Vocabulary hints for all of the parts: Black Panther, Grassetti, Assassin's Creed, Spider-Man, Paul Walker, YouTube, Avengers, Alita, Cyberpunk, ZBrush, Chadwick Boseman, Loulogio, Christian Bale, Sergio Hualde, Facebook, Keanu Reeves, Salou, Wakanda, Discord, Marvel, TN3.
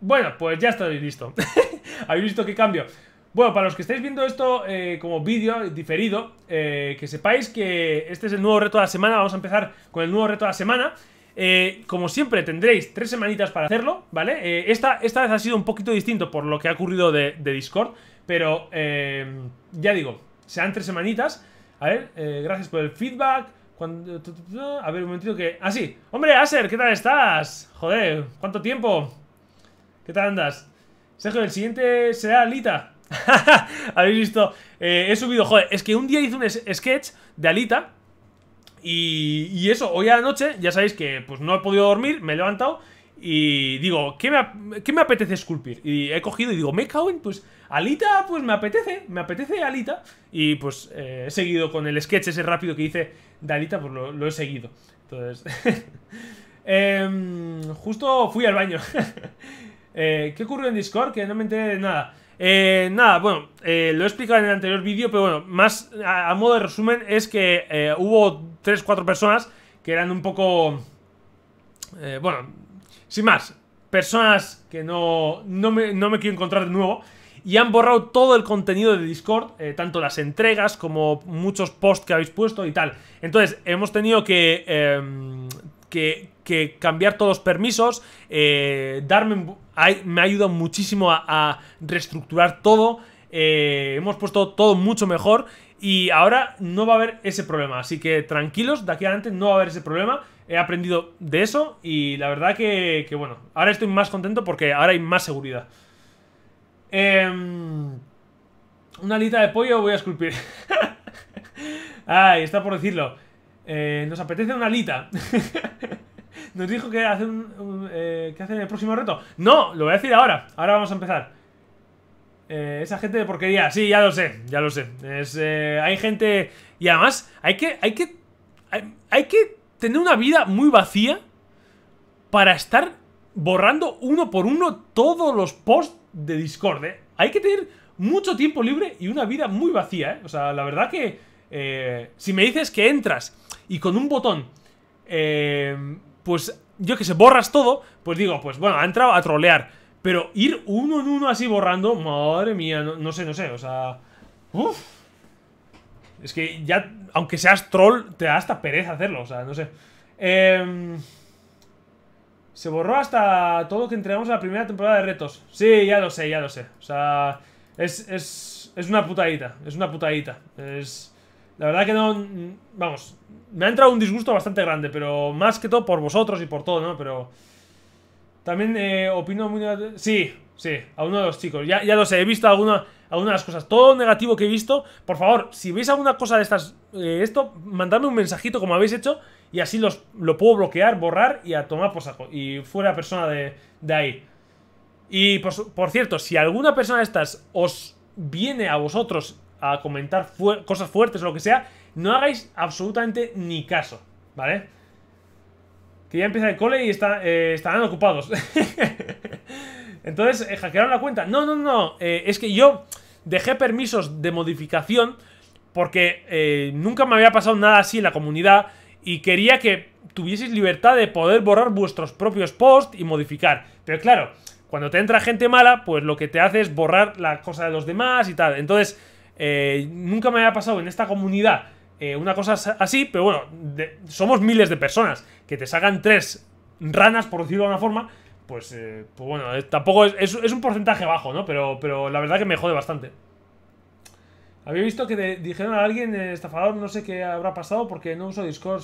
Bueno, pues ya estoy listo. ¿Habéis visto qué cambio? Bueno, para los que estáis viendo esto como vídeo diferido, que sepáis que este es el nuevo reto de la semana. Vamos a empezar con el nuevo reto de la semana. Como siempre tendréis 3 semanitas para hacerlo, ¿vale? Esta vez ha sido un poquito distinto por lo que ha ocurrido de Discord, pero ya digo, serán 3 semanitas. A ver, gracias por el feedback. A ver, un momentito que... Ah, sí. Hombre, Aser, ¿qué tal estás? Joder, ¿cuánto tiempo? ¿Qué tal andas? Sergio, el siguiente será Alita. Habéis visto, he subido, joder, es que un día hice un sketch de Alita y eso, hoy a la noche, ya sabéis que pues no he podido dormir, me he levantado y digo, ¿qué me apetece esculpir? Y he cogido y digo, me cago en, pues Alita, pues me apetece Alita. Y pues he seguido con el sketch ese rápido que hice de Alita, pues lo he seguido. Entonces, justo fui al baño. ¿Qué ocurrió en Discord? Que no me enteré de nada. Nada, bueno, lo he explicado en el anterior vídeo, pero bueno, más a modo de resumen es que hubo 3-4 personas que eran un poco... bueno, sin más, personas que no me quiero encontrar de nuevo y han borrado todo el contenido de Discord, tanto las entregas como muchos posts que habéis puesto y tal. Entonces, hemos tenido que cambiar todos los permisos, me ha ayudado muchísimo a reestructurar todo, hemos puesto todo mucho mejor y ahora no va a haber ese problema, así que tranquilos, de aquí adelante no va a haber ese problema, he aprendido de eso y la verdad que bueno, ahora estoy más contento porque ahora hay más seguridad. Una alita de pollo voy a esculpir. Ay, está por decirlo. Nos apetece una alita. Nos dijo que hace que hace el próximo reto. No, lo voy a decir ahora. Ahora vamos a empezar. Esa gente de porquería. Sí, ya lo sé, ya lo sé. Hay gente... Y además, hay que tener una vida muy vacía para estar borrando uno por uno todos los posts de Discord, ¿eh? Hay que tener mucho tiempo libre y una vida muy vacía, ¿eh? O sea, la verdad que... si me dices que entras y con un botón pues yo que sé, borras todo, pues digo, pues bueno, ha entrado a trolear, pero ir uno en uno así borrando, madre mía, no sé, o sea, uff, es que ya, aunque seas troll, te da hasta pereza hacerlo, o sea, no sé. Se borró hasta todo lo que entregamos a la primera temporada de retos. Sí, ya lo sé, o sea, es una putadita, es... La verdad que no... Vamos, me ha entrado un disgusto bastante grande, pero más que todo por vosotros y por todo, ¿no? Pero... También opino muy... Sí, a uno de los chicos. Ya lo sé, he visto algunas cosas. Todo negativo que he visto, por favor, si veis alguna cosa de estas... esto, mandadme un mensajito como habéis hecho y así lo puedo bloquear, borrar y a tomar por saco. Y fuera persona de ahí. Y, por cierto, si alguna persona de estas os viene a vosotros... a comentar cosas fuertes o lo que sea, no hagáis absolutamente ni caso, ¿vale? Que ya empieza el cole y estarán ocupados. Entonces, hackearon la cuenta. No, es que yo dejé permisos de modificación porque nunca me había pasado nada así en la comunidad y quería que tuvieseis libertad de poder borrar vuestros propios posts y modificar. Pero claro, cuando te entra gente mala, pues lo que te hace es borrar la cosa de los demás y tal. Entonces... nunca me había pasado en esta comunidad una cosa así, pero bueno, somos miles de personas. Que te sacan 3 ranas, por decirlo de una forma, pues bueno, tampoco es un porcentaje bajo, ¿no? Pero la verdad que me jode bastante. Había visto que dijeron a alguien estafador, no sé qué habrá pasado porque no uso Discord.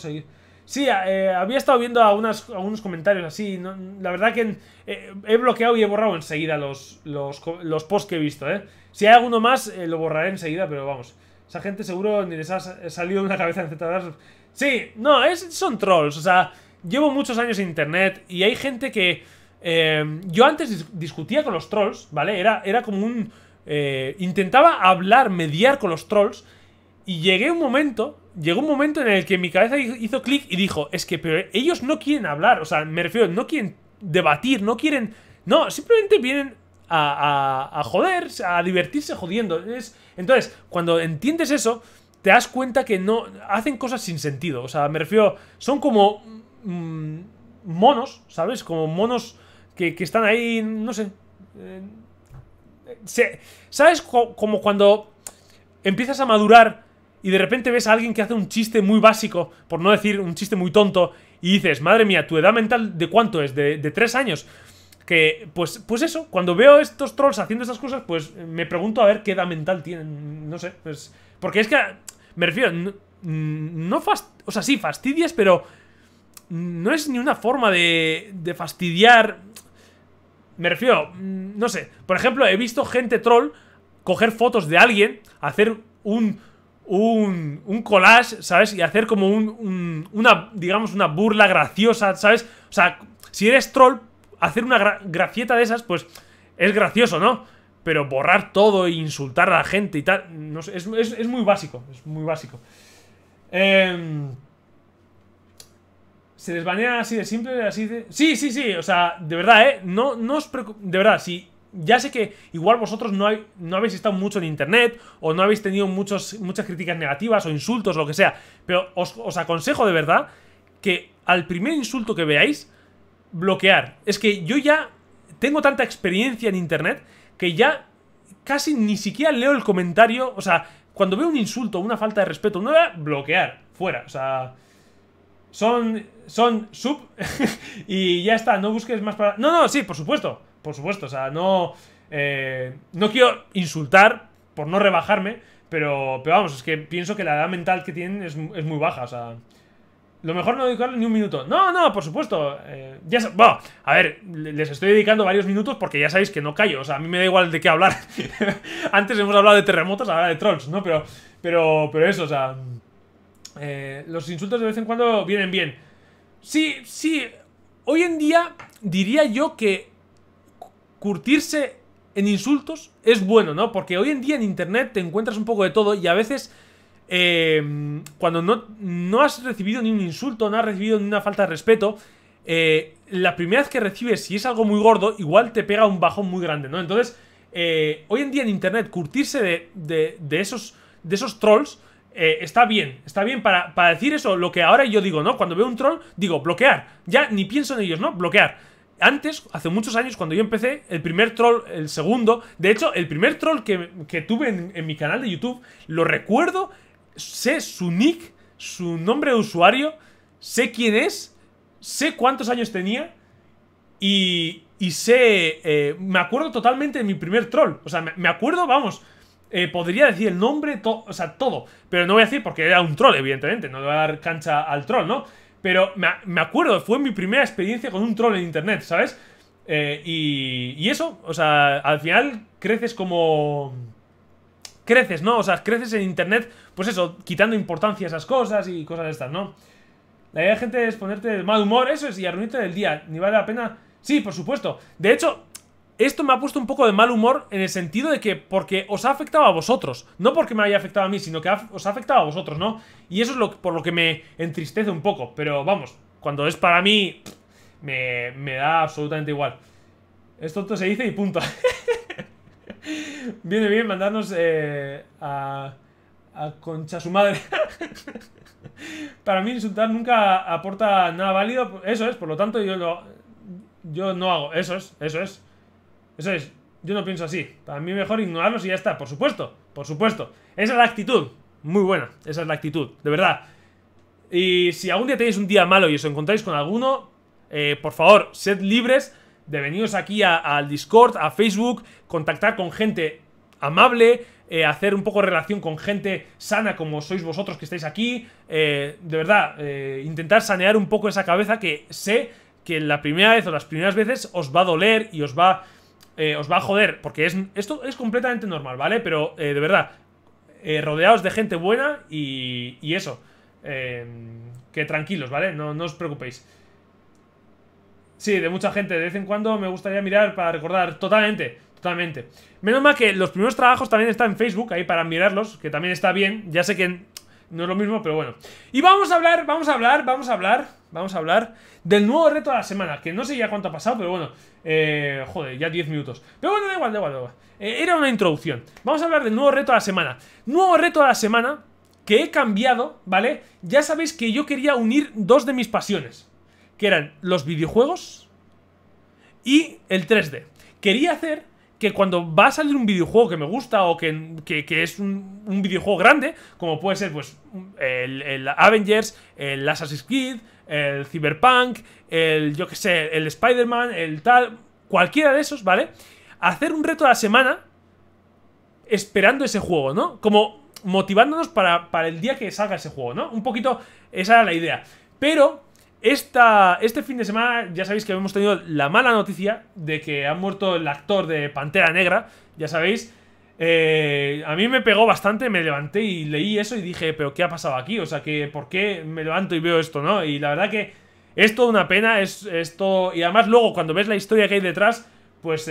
Sí, había estado viendo algunos comentarios así, ¿no? La verdad que he bloqueado y he borrado enseguida los posts que he visto, ¿eh? Si hay alguno más, lo borraré enseguida, pero vamos. Esa gente seguro ni les ha salido una cabeza en ZBrush. Sí, no, son trolls, o sea, llevo muchos años en internet y hay gente que... yo antes discutía con los trolls, ¿vale? Era como un... intentaba hablar, mediar con los trolls y llegó un momento en el que mi cabeza hizo clic y dijo, es que pero ellos no quieren hablar, o sea, me refiero, no quieren debatir, no quieren... No, simplemente vienen a joder, a divertirse jodiendo. Entonces, cuando entiendes eso, te das cuenta que no... Hacen cosas sin sentido, o sea, me refiero... Son como monos, ¿sabes? Como monos que están ahí, no sé. ¿Sabes? Como cuando empiezas a madurar y de repente ves a alguien que hace un chiste muy básico, por no decir un chiste muy tonto, y dices, madre mía, ¿tu edad mental de cuánto es? ¿De 3 años? Que, pues eso, cuando veo estos trolls haciendo estas cosas, pues me pregunto a ver qué edad mental tienen, no sé, pues, porque es que, me refiero, o sea, sí, fastidias, pero no es ni una forma de fastidiar. Me refiero, no sé, por ejemplo, he visto gente troll coger fotos de alguien, hacer un collage, ¿sabes? Y hacer como digamos, una burla graciosa, ¿sabes? O sea, si eres troll, hacer una gracieta de esas, pues es gracioso, ¿no? Pero borrar todo e insultar a la gente y tal, no sé, es muy básico, es muy básico. Se desbanea así de simple, así de... Sí, o sea, de verdad, no os preocupéis, de verdad, sí. Ya sé que igual vosotros no habéis estado mucho en internet, o no habéis tenido muchas críticas negativas o insultos, lo que sea, pero os aconsejo de verdad que al primer insulto que veáis, bloquear. Es que yo ya tengo tanta experiencia en internet que ya casi ni siquiera leo el comentario. O sea, cuando veo un insulto, una falta de respeto, no voy a bloquear, fuera, o sea... Son sub y ya está, no busques más para... No, sí, por supuesto, o sea, no quiero insultar por no rebajarme, pero vamos, es que pienso que la edad mental que tienen es muy baja, o sea, lo mejor no dedicarle ni un minuto. No, por supuesto, bueno, a ver, les estoy dedicando varios minutos porque ya sabéis que no callo, o sea, a mí me da igual de qué hablar. Antes hemos hablado de terremotos, ahora de trolls, ¿no? Pero eso, o sea... los insultos de vez en cuando vienen bien. Sí, hoy en día diría yo que curtirse en insultos es bueno, ¿no? Porque hoy en día en internet te encuentras un poco de todo y a veces cuando no has recibido ni un insulto, no has recibido ni una falta de respeto, la primera vez que recibes, si es algo muy gordo, igual te pega un bajón muy grande, ¿no? Entonces, hoy en día en internet curtirse de esos trolls está bien para decir eso, lo que ahora yo digo, ¿no? Cuando veo un troll, digo, bloquear. Ya ni pienso en ellos, ¿no? Bloquear. Antes, hace muchos años, cuando yo empecé, el primer troll, el segundo... De hecho, el primer troll que tuve en mi canal de YouTube, lo recuerdo, sé su nick, su nombre de usuario, sé quién es, sé cuántos años tenía y sé... me acuerdo totalmente de mi primer troll. O sea, me acuerdo, vamos... podría decir el nombre, o sea, todo. Pero no voy a decir porque era un troll, evidentemente. No le voy a dar cancha al troll, ¿no? Pero me acuerdo, fue mi primera experiencia con un troll en internet, ¿sabes? Y eso, o sea, al final creces como... Creces, ¿no? O sea, creces en internet, pues eso, quitando importancia a esas cosas y cosas de estas, ¿no? La idea de gente es ponerte de mal humor, eso es, y arruinarte del día. ¿Ni vale la pena? Sí, por supuesto. De hecho... Esto me ha puesto un poco de mal humor en el sentido de que porque os ha afectado a vosotros. No porque me haya afectado a mí, sino que os ha afectado a vosotros, ¿no? Y eso es por lo que me entristece un poco. Pero vamos, cuando es para mí, me da absolutamente igual. Esto se dice y punto. Viene bien mandarnos a concha su madre. Para mí insultar nunca aporta nada válido. Eso es, por lo tanto yo no hago. Eso es, yo no pienso así. Para mí mejor ignorarlos y ya está. Por supuesto. Esa es la actitud. Muy buena, esa es la actitud, de verdad. Y si algún día tenéis un día malo y os encontráis con alguno, por favor, sed libres de veniros aquí al Discord, a Facebook, contactar con gente amable, hacer un poco de relación con gente sana como sois vosotros que estáis aquí. De verdad, intentar sanear un poco esa cabeza que sé... que la primera vez o las primeras veces os va a doler y os va a joder. Porque esto es completamente normal, ¿vale? Pero, de verdad, rodeaos de gente buena y eso. Que tranquilos, ¿vale? No os preocupéis. Sí, de mucha gente. De vez en cuando me gustaría mirar para recordar. Totalmente. Menos mal que los primeros trabajos también están en Facebook, ahí para mirarlos, que también está bien. Ya sé que... no es lo mismo, pero bueno. Y vamos a hablar del nuevo reto de la semana. Que no sé ya cuánto ha pasado, pero bueno. Joder, ya 10 minutos. Pero bueno, da igual. Era una introducción. Vamos a hablar del nuevo reto de la semana. Nuevo reto de la semana que he cambiado, ¿vale? Ya sabéis que yo quería unir dos de mis pasiones. Que eran los videojuegos Y el 3D. Quería hacer que cuando va a salir un videojuego que me gusta o que es un videojuego grande, como puede ser pues el Avengers, el Assassin's Creed, el Cyberpunk, el, yo que sé, el Spider-Man, el tal, cualquiera de esos, ¿vale? Hacer un reto a la semana esperando ese juego, ¿no? Como motivándonos para el día que salga ese juego, ¿no? Un poquito esa era la idea. Pero este fin de semana ya sabéis que hemos tenido la mala noticia de que ha muerto el actor de Pantera Negra, ya sabéis. A mí me pegó bastante, me levanté y leí eso y dije, pero ¿qué ha pasado aquí? O sea, que ¿por qué me levanto y veo esto, no? Y la verdad que es toda una pena, es todo... Y además luego cuando ves la historia que hay detrás, pues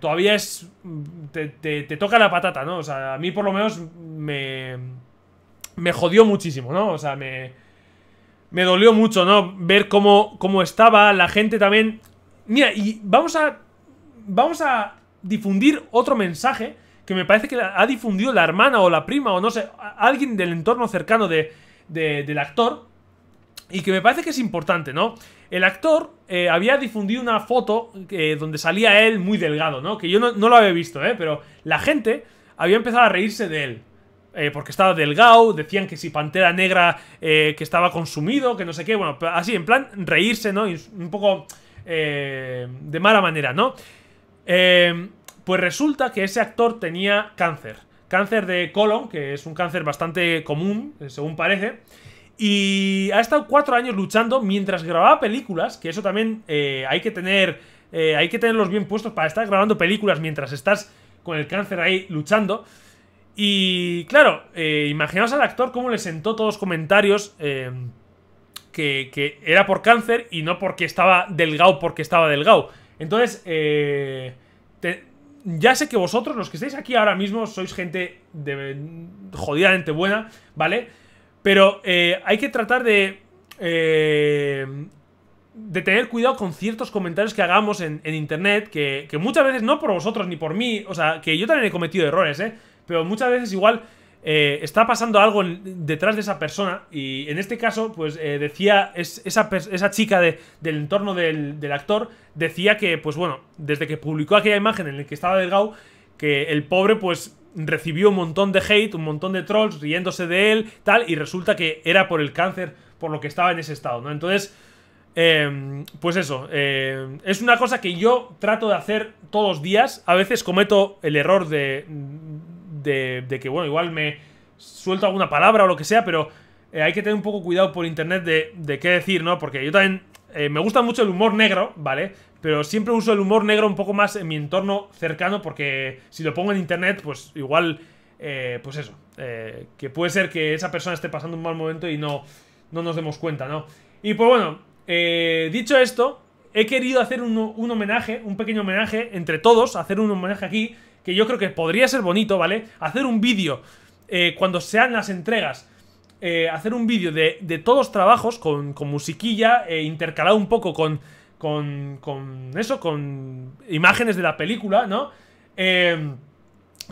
todavía es... Te toca la patata, ¿no? O sea, a mí por lo menos me jodió muchísimo, ¿no? O sea, me dolió mucho, ¿no? Ver cómo estaba la gente también. Mira, y vamos a difundir otro mensaje que me parece que ha difundido la hermana o la prima o no sé, alguien del entorno cercano del actor, y que me parece que es importante, ¿no? El actor había difundido una foto donde salía él muy delgado, ¿no? Que yo no lo había visto, pero la gente había empezado a reírse de él. Porque estaba delgado, decían que si Pantera Negra que estaba consumido, que no sé qué, bueno, así, en plan reírse, ¿no? Y un poco de mala manera, ¿no? Pues resulta que ese actor tenía cáncer de colon, que es un cáncer bastante común, según parece, y ha estado 4 años luchando mientras grababa películas, que eso también hay que tenerlos bien puestos para estar grabando películas mientras estás con el cáncer ahí luchando. Y claro, imaginaos al actor cómo le sentó todos los comentarios que era por cáncer y no porque estaba delgado, Entonces, ya sé que vosotros, los que estáis aquí ahora mismo, sois gente jodidamente buena, ¿vale? Pero hay que tratar de tener cuidado con ciertos comentarios que hagamos en internet, que muchas veces no por vosotros ni por mí, o sea, que yo también he cometido errores, pero muchas veces igual está pasando algo detrás de esa persona. Y en este caso, pues decía esa chica del entorno del actor, decía que, pues bueno, desde que publicó aquella imagen en la que estaba delgado, que el pobre pues recibió un montón de hate, un montón de trolls riéndose de él, tal, y resulta que era por el cáncer, por lo que estaba en ese estado, ¿no? Entonces, pues eso, es una cosa que yo trato de hacer todos los días. A veces cometo el error de que, bueno, igual me suelto alguna palabra o lo que sea, pero hay que tener un poco cuidado por internet de qué decir, ¿no? Porque yo también me gusta mucho el humor negro, ¿vale? Pero siempre uso el humor negro un poco más en mi entorno cercano, porque si lo pongo en internet, pues igual, pues eso, que puede ser que esa persona esté pasando un mal momento y no nos demos cuenta, ¿no? Y pues bueno, dicho esto, he querido hacer un homenaje, un pequeño homenaje entre todos, hacer un homenaje aquí, que yo creo que podría ser bonito, ¿vale? Hacer un vídeo, cuando sean las entregas, hacer un vídeo de todos los trabajos con musiquilla, intercalado un poco con eso, con imágenes de la película, ¿no?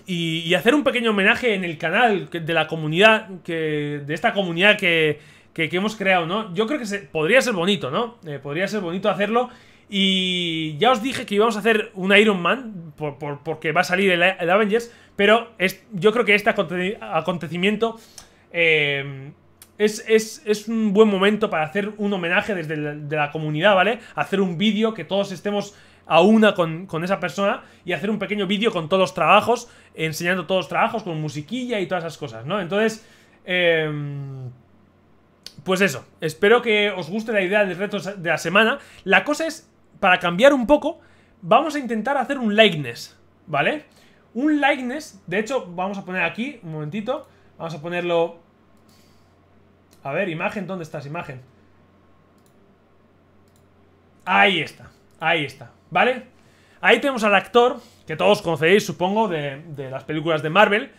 Y hacer un pequeño homenaje en el canal de la comunidad, de esta comunidad que hemos creado, ¿no? Yo creo que podría ser bonito, ¿no? Podría ser bonito hacerlo. Y ya os dije que íbamos a hacer un Iron Man porque va a salir el Avengers. Pero yo creo que este acontecimiento es un buen momento para hacer un homenaje desde de la comunidad, ¿vale? Hacer un vídeo, que todos estemos a una con esa persona, y hacer un pequeño vídeo con todos los trabajos, enseñando todos los trabajos, con musiquilla y todas esas cosas, ¿no? Entonces, pues eso, espero que os guste la idea del reto de la semana. La cosa es, para cambiar un poco, vamos a intentar hacer un likeness, ¿vale? Un likeness, de hecho, vamos a poner aquí, un momentito, vamos a ponerlo... A ver, imagen, ¿dónde estás, imagen? Ahí está, ¿vale? Ahí tenemos al actor, que todos conocéis, supongo, de las películas de Marvel.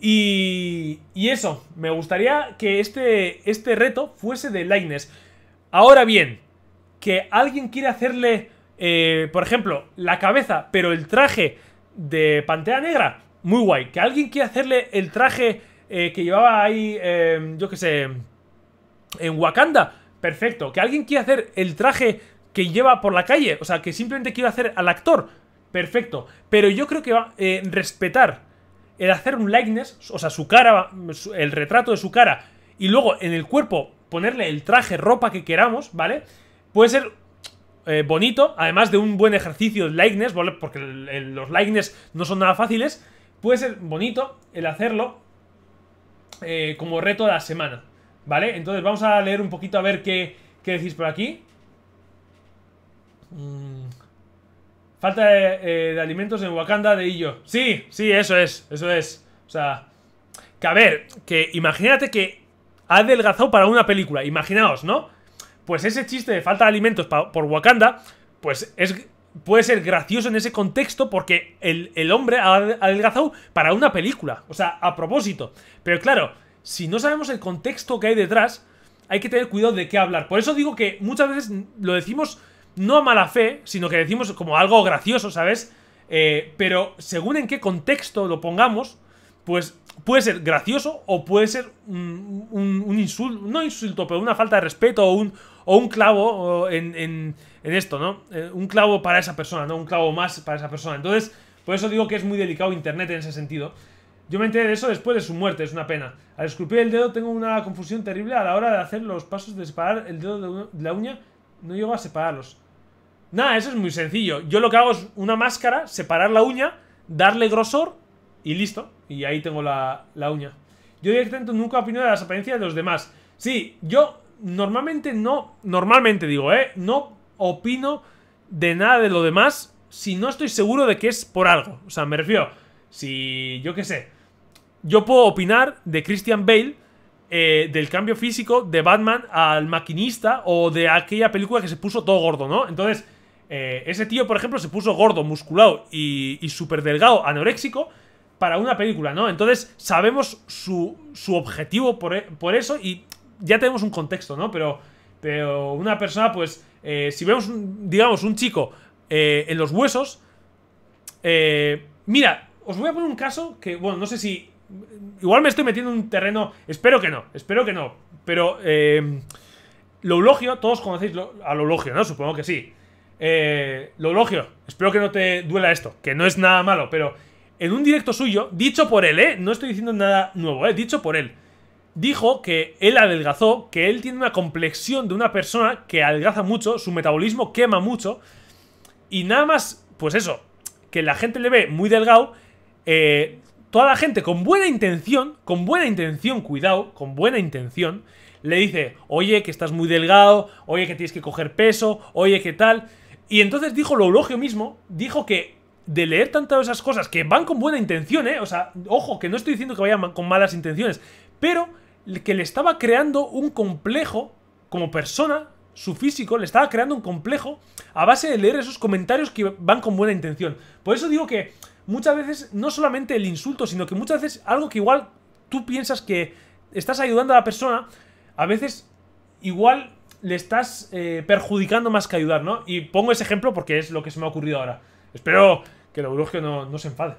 Y eso, me gustaría que este reto fuese de likeness. Ahora bien, que alguien quiere hacerle, por ejemplo, la cabeza, pero el traje de Pantera Negra, muy guay. Que alguien quiere hacerle el traje que llevaba ahí, yo qué sé, en Wakanda, perfecto. Que alguien quiere hacer el traje que lleva por la calle. O sea, que simplemente quiero hacer al actor. Perfecto. Pero yo creo que va a respetar el hacer un likeness, o sea, su cara, el retrato de su cara, y luego en el cuerpo ponerle el traje, ropa que queramos, ¿vale? Puede ser bonito, además de un buen ejercicio de likeness, ¿vale? Porque los likeness no son nada fáciles. Puede ser bonito el hacerlo como reto de la semana, ¿vale? Entonces vamos a leer un poquito a ver qué decís por aquí. Falta de alimentos en Wakanda de Illo. Sí, sí, eso es, eso es. O sea, que a ver, que imagínate que ha adelgazado para una película, imaginaos, ¿no? Pues ese chiste de falta de alimentos por Wakanda, pues puede ser gracioso en ese contexto porque el hombre ha adelgazado para una película, o sea, a propósito. Pero claro, si no sabemos el contexto que hay detrás, hay que tener cuidado de qué hablar. Por eso digo que muchas veces lo decimos no a mala fe, sino que decimos como algo gracioso, ¿sabes? Pero según en qué contexto lo pongamos, pues puede ser gracioso o puede ser un insulto, no insulto, pero una falta de respeto o un clavo en esto, ¿no? Un clavo para esa persona, ¿no? Un clavo más para esa persona. Entonces, por eso digo que es muy delicado Internet en ese sentido. Yo me enteré de eso después de su muerte, es una pena. Al esculpir el dedo tengo una confusión terrible a la hora de hacer los pasos de separar el dedo de la uña. No llego a separarlos. Nada, eso es muy sencillo. Yo lo que hago es una máscara, separar la uña, darle grosor y listo. Y ahí tengo la uña. Yo directamente nunca opino de las apariencias de los demás. Sí, yo normalmente no... Normalmente digo, no opino de nada de lo demás si no estoy seguro de que es por algo. O sea, me refiero, si... Yo qué sé. Yo puedo opinar de Christian Bale, del cambio físico de Batman al maquinista, o de aquella película que se puso todo gordo, ¿no? Entonces, ese tío, por ejemplo, se puso gordo, musculado y súper delgado, anoréxico, para una película, ¿no? Entonces, sabemos su objetivo por eso, y ya tenemos un contexto, ¿no? Pero una persona, pues, si vemos, digamos, un chico en los huesos... mira, os voy a poner un caso que, bueno, no sé si... Igual me estoy metiendo en un terreno... espero que no, pero Loulogio, todos conocéis a Loulogio, ¿no? Supongo que sí. Loulogio, espero que no te duela esto, que no es nada malo, pero en un directo suyo, dicho por él, no estoy diciendo nada nuevo, dicho por él, dijo que él adelgazó, que él tiene una complexión de una persona que adelgaza mucho, su metabolismo quema mucho, y nada más, pues eso, que la gente le ve muy delgado. Toda la gente con buena intención, cuidado, con buena intención, le dice, oye, que estás muy delgado, oye, que tienes que coger peso, oye, que tal. Y entonces dijo Loulogio mismo, dijo que de leer tantas esas cosas, que van con buena intención, o sea, ojo, que no estoy diciendo que vayan con malas intenciones, pero que le estaba creando un complejo como persona, su físico, le estaba creando un complejo a base de leer esos comentarios que van con buena intención. Por eso digo que muchas veces, no solamente el insulto, sino que muchas veces algo que igual tú piensas que estás ayudando a la persona, a veces igual le estás perjudicando más que ayudar, ¿no? Y pongo ese ejemplo porque es lo que se me ha ocurrido ahora. Espero que Loulogio no se enfade.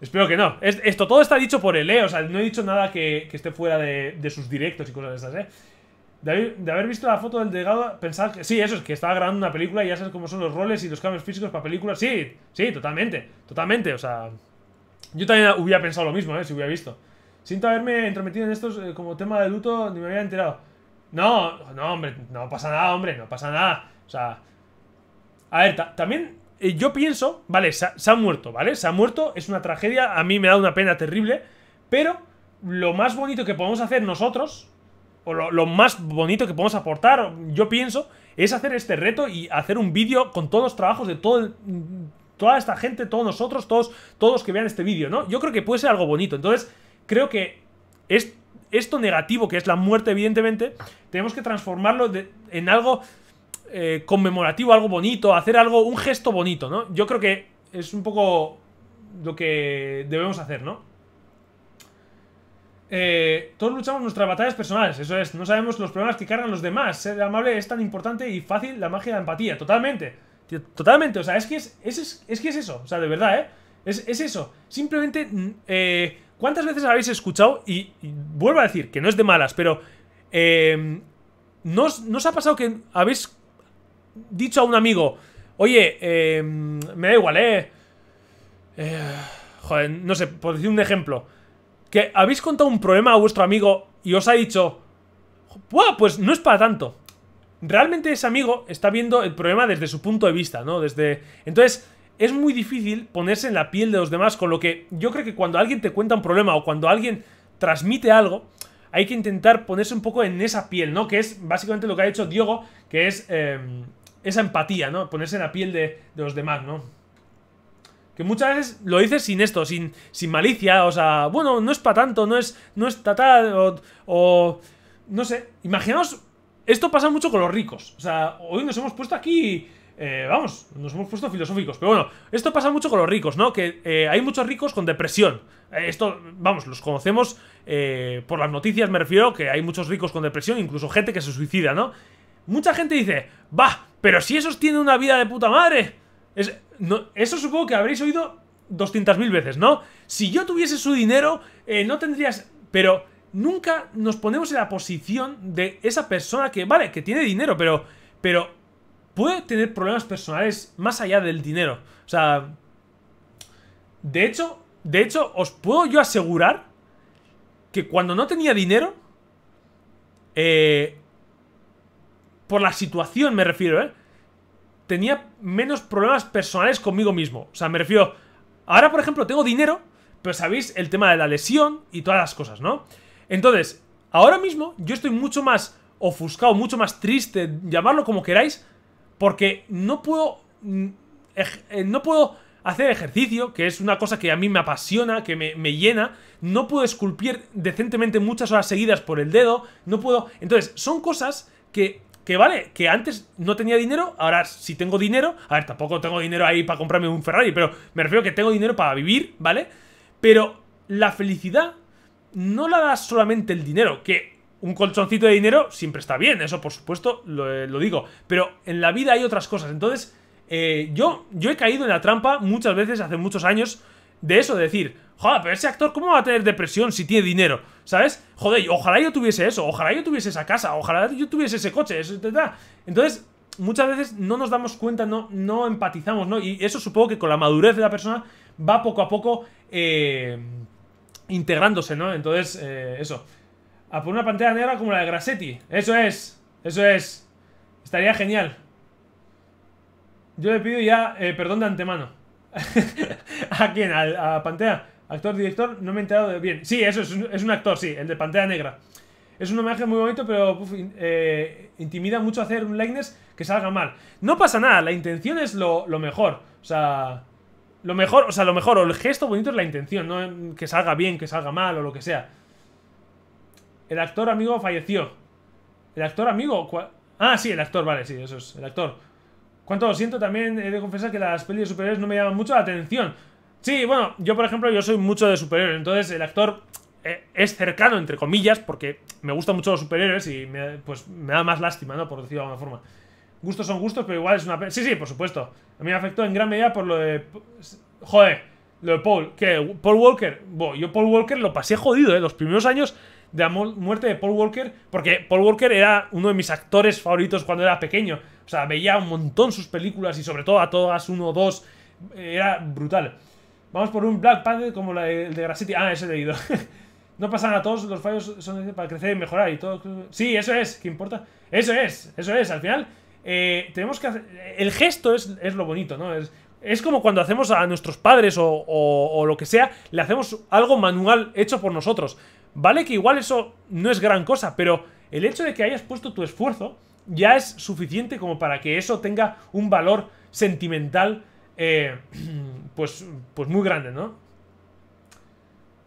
Espero que no. Esto todo está dicho por él, o sea, no he dicho nada que esté fuera de sus directos y cosas de esas, De haber visto la foto del delgado, pensaba que... Sí, eso es, que estaba grabando una película y ya sabes cómo son los roles y los cambios físicos para películas. Sí, sí, totalmente, totalmente, o sea... Yo también hubiera pensado lo mismo, si hubiera visto. Siento haberme entrometido en estos como tema de luto, ni me había enterado. No, no, hombre, no pasa nada, hombre, no pasa nada. O sea... A ver, también yo pienso... Vale, se ha muerto, ¿vale? Se ha muerto, es una tragedia, a mí me da una pena terrible. Pero lo más bonito que podemos hacer nosotros... O lo más bonito que podemos aportar, yo pienso, es hacer este reto y hacer un vídeo con todos los trabajos de toda esta gente, todos nosotros, todos los que vean este vídeo, ¿no? Yo creo que puede ser algo bonito. Entonces, creo que esto negativo, que es la muerte, evidentemente, tenemos que transformarlo en algo conmemorativo, algo bonito, hacer algo, un gesto bonito, ¿no? Yo creo que es un poco lo que debemos hacer, ¿no? Todos luchamos nuestras batallas personales, eso es, no sabemos los problemas que cargan los demás. Ser amable es tan importante y fácil, la magia de la empatía, totalmente. Totalmente, o sea, es que es eso, o sea, de verdad, es eso. Simplemente, ¿cuántas veces habéis escuchado? Y vuelvo a decir, que no es de malas, pero ¿no os ha pasado que habéis dicho a un amigo, oye, me da igual, joder, no sé, por decir un ejemplo, que habéis contado un problema a vuestro amigo y os ha dicho, ¡buah! Pues no es para tanto. Realmente ese amigo está viendo el problema desde su punto de vista, ¿no? Desde... Entonces, es muy difícil ponerse en la piel de los demás, con lo que yo creo que cuando alguien te cuenta un problema o cuando alguien transmite algo, hay que intentar ponerse un poco en esa piel, ¿no? Que es básicamente lo que ha hecho Diogo, que es esa empatía, ¿no? Ponerse en la piel de los demás, ¿no? Que muchas veces lo dices sin esto, sin malicia, o sea, bueno, no es para tanto, no es tal, o no sé, imaginaos, esto pasa mucho con los ricos, o sea, hoy nos hemos puesto aquí, vamos, nos hemos puesto filosóficos, pero bueno, esto pasa mucho con los ricos, ¿no? Que hay muchos ricos con depresión, esto, vamos, los conocemos por las noticias, me refiero, que hay muchos ricos con depresión, incluso gente que se suicida, ¿no? Mucha gente dice, bah, pero si esos tienen una vida de puta madre. No, eso supongo que habréis oído 200.000 veces, ¿no? Si yo tuviese su dinero, no tendrías... Pero nunca nos ponemos en la posición de esa persona que, vale, que tiene dinero, pero puede tener problemas personales más allá del dinero. O sea... De hecho, os puedo yo asegurar que cuando no tenía dinero... por la situación me refiero, ¿eh? Tenía menos problemas personales conmigo mismo. O sea, me refiero... Ahora, por ejemplo, tengo dinero, pero sabéis el tema de la lesión y todas las cosas, ¿no? Entonces, ahora mismo yo estoy mucho más ofuscado, mucho más triste, llamarlo como queráis, porque no puedo hacer ejercicio, que es una cosa que a mí me apasiona, que me llena. No puedo esculpir decentemente muchas horas seguidas por el dedo. No puedo... Entonces, son cosas que vale, que antes no tenía dinero, ahora sí tengo dinero. A ver, tampoco tengo dinero ahí para comprarme un Ferrari, pero me refiero a que tengo dinero para vivir, ¿vale? Pero la felicidad no la da solamente el dinero, que un colchoncito de dinero siempre está bien, eso por supuesto lo digo. Pero en la vida hay otras cosas, entonces yo he caído en la trampa muchas veces hace muchos años de eso, de decir, joder, pero ese actor, ¿cómo va a tener depresión si tiene dinero? ¿Sabes? Joder, ojalá yo tuviese eso, ojalá yo tuviese esa casa, ojalá yo tuviese ese coche, eso, etc. Entonces, muchas veces no nos damos cuenta, no empatizamos, ¿no? Y eso supongo que con la madurez de la persona va poco a poco integrándose, ¿no? Entonces, eso. A por una pantalla negra como la de Grassetti. Eso es. Estaría genial. Yo le pido ya perdón de antemano. ¿A quién? ¿A Pantera? ¿Actor, director? No me he enterado de bien. Sí, eso es un actor, sí, el de Pantera Negra. Es un homenaje muy bonito, pero uf, intimida mucho hacer un likeness que salga mal. No pasa nada, la intención es lo mejor. O sea, lo mejor, o el gesto bonito es la intención, no que salga bien, que salga mal, o lo que sea. El actor amigo falleció. ¿El actor amigo? Ah, sí, el actor, vale, sí, eso es, el actor. Cuánto lo siento, también he de confesar que las pelis de superhéroes no me llaman mucho la atención. Sí, bueno, yo por ejemplo, yo soy mucho de superhéroes, entonces el actor es cercano, entre comillas, porque me gustan mucho los superhéroes y me da más lástima, ¿no? Por decirlo de alguna forma. Gustos son gustos, pero igual es una... Sí, por supuesto. A mí me afectó en gran medida por lo de... Joder, lo de Paul. ¿Qué? ¿Paul Walker? Bueno, yo Paul Walker lo pasé jodido, ¿eh? Los primeros años de la muerte de Paul Walker, porque Paul Walker era uno de mis actores favoritos cuando era pequeño. O sea, veía un montón sus películas y sobre todo a todas, 1 o 2. Era brutal. Vamos por un Black Panther como el de Grassetti. Ah, ese he leído. No pasan a todos, los fallos son para crecer y mejorar y todo. Sí, eso es, ¿qué importa? Eso es. Al final, tenemos que hacer... El gesto es lo bonito, ¿no? Es como cuando hacemos a nuestros padres o lo que sea, le hacemos algo manual hecho por nosotros. Vale que igual eso no es gran cosa, pero el hecho de que hayas puesto tu esfuerzo ya es suficiente como para que eso tenga un valor sentimental pues muy grande, ¿no?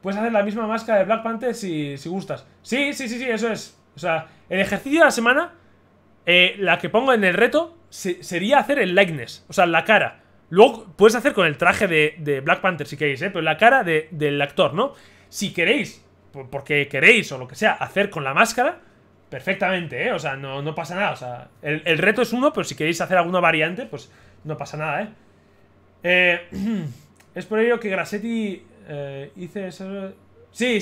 Puedes hacer la misma máscara de Black Panther si gustas. Sí, eso es. O sea, el ejercicio de la semana, la que pongo en el reto, sería hacer el likeness, o sea, la cara. Luego puedes hacer con el traje de Black Panther si queréis, pero la cara del actor, ¿no? Si queréis, porque queréis o lo que sea, hacer con la máscara... Perfectamente, ¿eh? O sea, no pasa nada. O sea, el reto es uno, pero si queréis hacer alguna variante, pues no pasa nada, ¿eh? Es por ello que Grassetti hizo eso... Sí,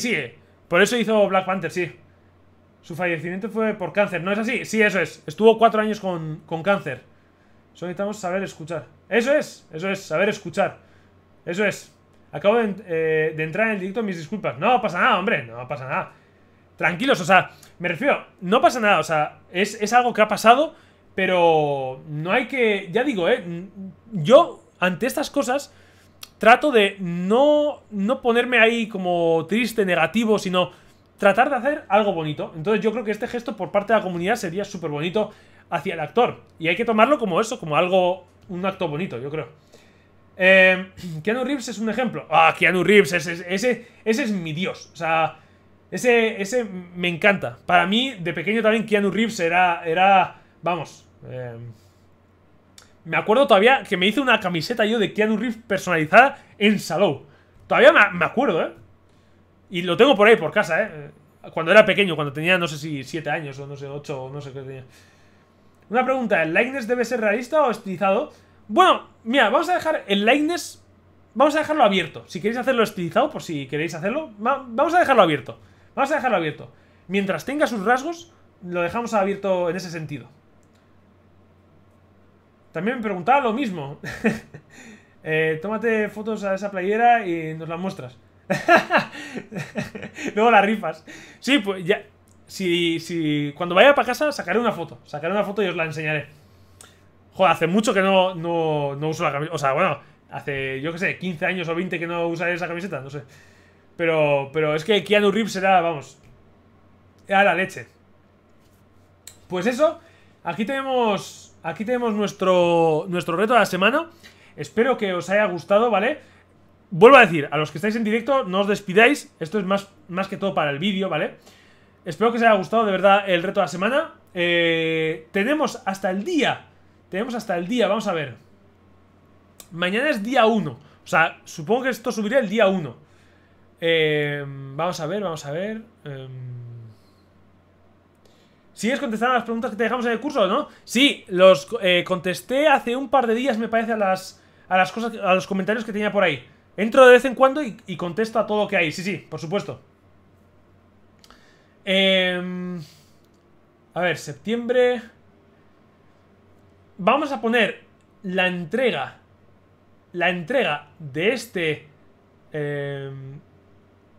por eso hizo Black Panther, sí. Su fallecimiento fue por cáncer, ¿no es así? Sí, eso es. Estuvo 4 años con cáncer. Solo necesitamos saber escuchar. Eso es, saber escuchar. Eso es. Acabo de entrar en el directo, mis disculpas. No pasa nada, hombre, no pasa nada. Tranquilos, o sea, me refiero, no pasa nada, o sea, es algo que ha pasado, pero no hay que... Ya digo, yo, ante estas cosas, trato de no ponerme ahí como triste, negativo, sino tratar de hacer algo bonito. Entonces yo creo que este gesto por parte de la comunidad sería súper bonito hacia el actor. Y hay que tomarlo como eso, como algo, un acto bonito, yo creo. Keanu Reeves es un ejemplo. Ah, Keanu Reeves, ese es mi dios, o sea... Ese me encanta. Para mí, de pequeño también, Keanu Reeves era vamos, me acuerdo todavía que me hice una camiseta yo de Keanu Reeves personalizada en Salou. Todavía me acuerdo, y lo tengo por ahí, por casa, cuando era pequeño, cuando tenía, no sé si 7 años o no sé, 8 o no sé qué tenía. Una pregunta, ¿el likeness debe ser realista o estilizado? Bueno, mira, vamos a dejar el likeness, vamos a dejarlo abierto. Si queréis hacerlo estilizado, por si queréis hacerlo, vamos a dejarlo abierto. Vamos a dejarlo abierto. Mientras tenga sus rasgos, lo dejamos abierto en ese sentido. También me preguntaba lo mismo. Tómate fotos a esa playera y nos las muestras. Luego las rifas. Sí, pues ya. Si cuando vaya para casa sacaré una foto. Sacaré una foto y os la enseñaré. Joder, hace mucho que no uso la camiseta. O sea, bueno, hace, yo qué sé, 15 años o 20 que no usaré esa camiseta, no sé. Pero es que Keanu Reeves era, vamos, era la leche. Pues eso, aquí tenemos nuestro reto de la semana. Espero que os haya gustado, ¿vale? Vuelvo a decir, a los que estáis en directo, no os despidáis. Esto es más que todo para el vídeo, ¿vale? Espero que os haya gustado, de verdad, el reto de la semana. Tenemos hasta el día, vamos a ver. Mañana es día 1. O sea, supongo que esto subirá el día 1. Vamos a ver. ¿Sigues contestando a las preguntas que te dejamos en el curso, no? Sí, los contesté hace un par de días, me parece, a las cosas, a los comentarios que tenía por ahí. Entro de vez en cuando y contesto a todo lo que hay. Sí, por supuesto. A ver, septiembre. Vamos a poner la entrega de este.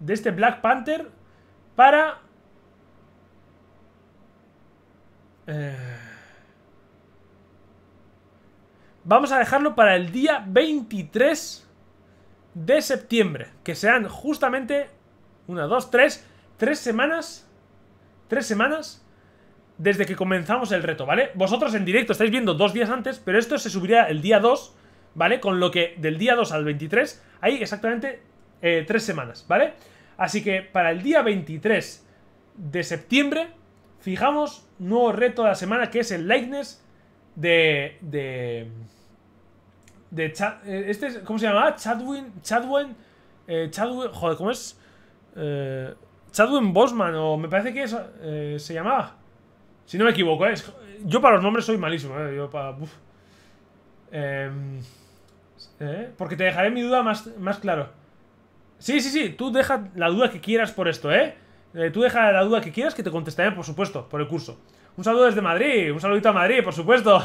De este Black Panther para vamos a dejarlo para el día 23 de septiembre, que sean justamente 3 semanas desde que comenzamos el reto, ¿vale? Vosotros en directo estáis viendo 2 días antes, pero esto se subirá el día 2, ¿vale? Con lo que del día 2 al 23 hay exactamente 3 semanas, ¿vale? Así que para el día 23 de septiembre fijamos nuevo reto de la semana, que es el likeness de este, ¿cómo se llamaba? Chadwick, joder, ¿cómo es? Chadwick Boseman, o me parece que es, se llamaba, si no me equivoco, yo para los nombres soy malísimo, yo para... porque te dejaré mi duda más claro. Sí, tú deja la duda que quieras por esto, tú deja la duda que quieras, que te contestaré, por supuesto, por el curso. Un saludo desde Madrid, un saludito a Madrid, por supuesto.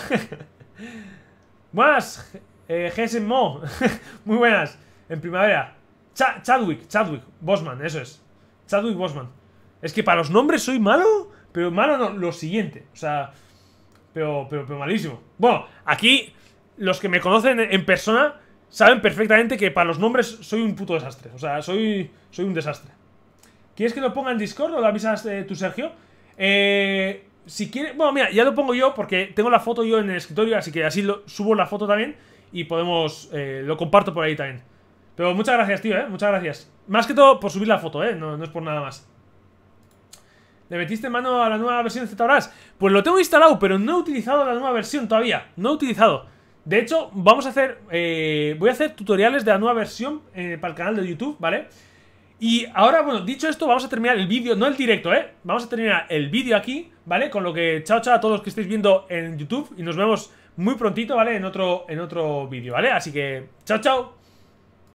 Buenas, GSMO. Muy buenas, en primavera. Chadwick Boseman, eso es. Chadwick Boseman. Es que para los nombres soy malo, pero malo no, lo siguiente, o sea, pero malísimo. Bueno, aquí los que me conocen en persona saben perfectamente que para los nombres soy un puto desastre. O sea, soy un desastre. ¿Quieres que lo ponga en Discord o lo avisas tú, Sergio? Si quieres... Bueno, mira, ya lo pongo yo porque tengo la foto yo en el escritorio, así que así subo la foto también y podemos... lo comparto por ahí también. Pero muchas gracias, tío, muchas gracias. Más que todo por subir la foto, no es por nada más. ¿Le metiste mano a la nueva versión de ZBrush? Pues lo tengo instalado, pero no he utilizado la nueva versión todavía. No he utilizado... De hecho, vamos a hacer, voy a hacer tutoriales de la nueva versión para el canal de YouTube, ¿vale? Y ahora, bueno, dicho esto, vamos a terminar el vídeo, no el directo, vamos a terminar el vídeo aquí, ¿vale? Con lo que chao a todos los que estáis viendo en YouTube y nos vemos muy prontito, ¿vale? En otro vídeo, ¿vale? Así que, chao.